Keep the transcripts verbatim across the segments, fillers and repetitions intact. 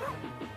Ha!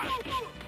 Ah!